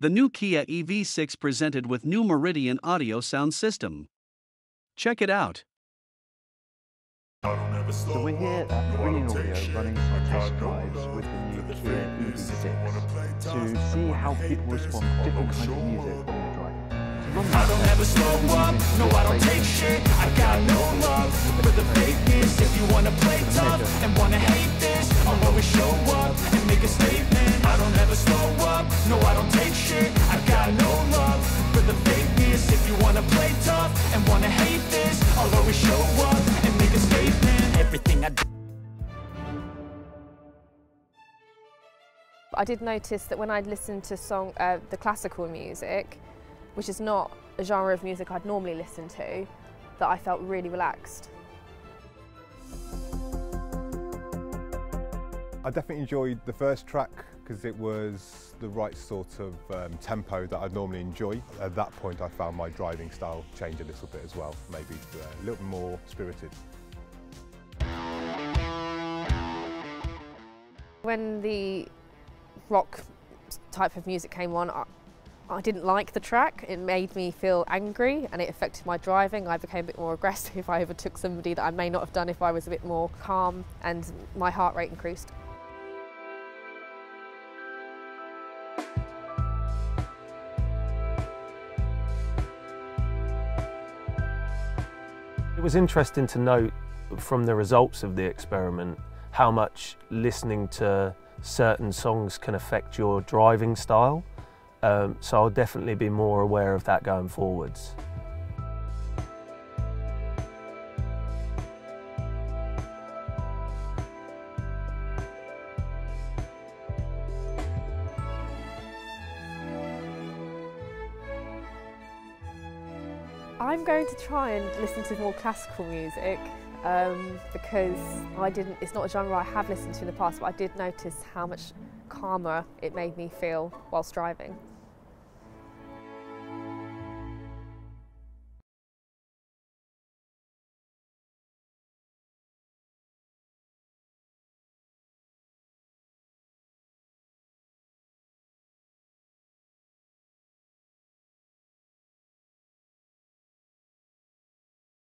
the new Kia EV6 presented with new Meridian Audio sound system. Check it out. So we're here at Meridian Audio running some test drives with the new Kia EV6 to see how people respond to different kinds of music when they're driving. I don't ever slow up, no I don't take shit, I got no love for the fakeness. If you wanna play tough and wanna hate this, I'll always show up and make a statement. I don't ever slow up, no I don't take shit, I got no love for the fakeness. If you wanna play tough and wanna hate this, I'll always show up and make a statement. Everything I do. I did notice that when I'd listened to the classical music, which is not a genre of music I'd normally listen to, that I felt really relaxed. I definitely enjoyed the first track because it was the right sort of tempo that I'd normally enjoy. At that point I found my driving style change a little bit as well, maybe a little more spirited. When the rock type of music came on, I didn't like the track. It made me feel angry and it affected my driving. I became a bit more aggressive. I overtook somebody that I may not have done if I was a bit more calm, and my heart rate increased. It was interesting to note from the results of the experiment how much listening to certain songs can affect your driving style. So I'll definitely be more aware of that going forwards. I'm going to try and listen to more classical music because it's not a genre I have listened to in the past, but I did notice how much calmer it made me feel whilst driving.